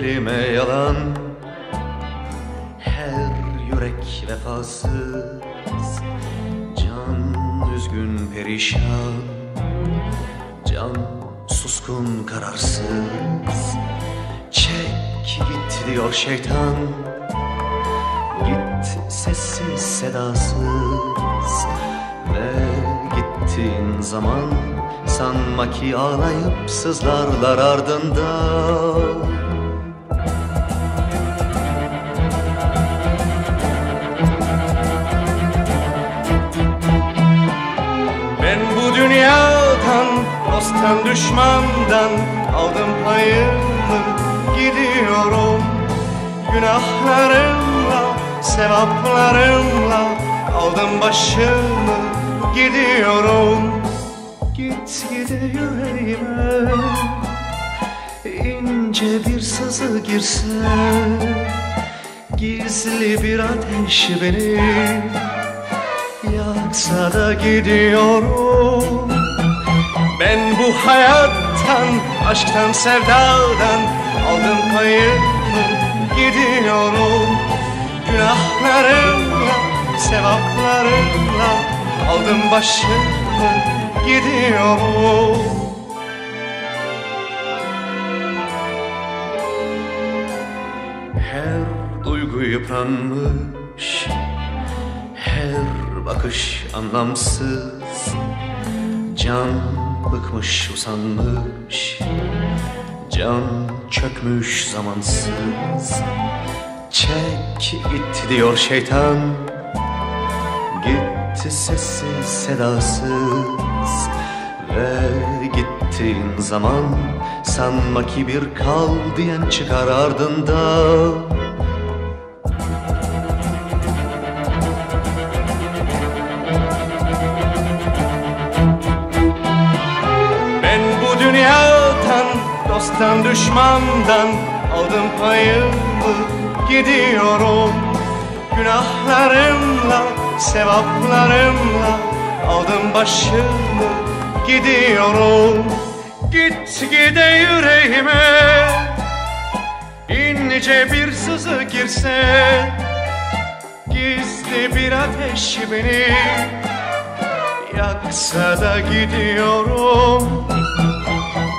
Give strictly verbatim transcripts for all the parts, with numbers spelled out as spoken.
kelime yalan, her yürek vefasız, can üzgün perişan, can suskun kararsız. Çek git diyor şeytan, git sessiz sedasız. Ve gittiğin zaman sanma ki ağlayıp sızlarlar ardından. Ben bu dünyadan, dosttan düşmandan aldım payımı, gidiyorum. Günahlarımla, sevaplarımla aldım başımı, gidiyorum. Git gide yüreğime ince bir sızı girse, gizli bir ateş beni yaksa da gidiyorum. Ben bu hayattan, aşktan, sevdadan aldım payımı, gidiyorum. Günahlarımla, sevaplarımla aldım başımı, gidiyorum. Her duygu yıpranmış, her bakış anlamsız, can bıkmış, usanmış, can çökmüş, zamansız. Çek git diyor şeytan, gitti sessiz sedasız. Ve gittiğin zaman sanma ki bir kal diyen çıkar ardından. Dosttan düşmandan aldım payımı, gidiyorum. Günahlarımla, sevaplarımla aldım başımı, gidiyorum. Git gide yüreğime ince bir sızı girse, gizli bir ateş beni yaksa da gidiyorum.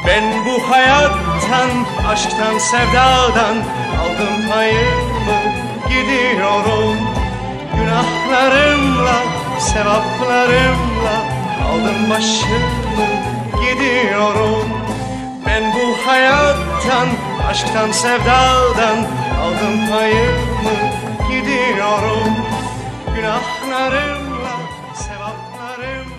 Ben bu hayattan, aşktan, sevdadan aldım payımı, gidiyorum. Günahlarımla, sevaplarımla aldım başımı, gidiyorum. Ben bu hayattan, aşktan, sevdadan aldım payımı, gidiyorum. Günahlarımla, sevaplarımla